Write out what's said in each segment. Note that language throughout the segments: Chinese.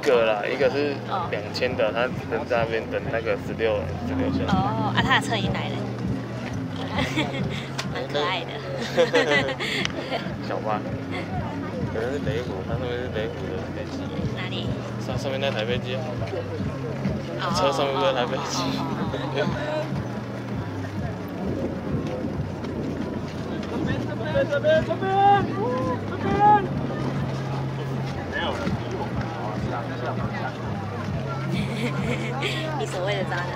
个啦，一个是2000的，他等在那边等那个16岁。哦，啊，他的车已经来了，蛮可爱的。小巴，可能是北湖，他那边是北湖的飞机。哪里？上面那台飞机。车上面那台飞机。这边。 你所谓的渣男，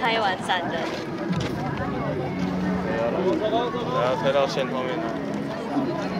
太完善了。不要推到线后面了。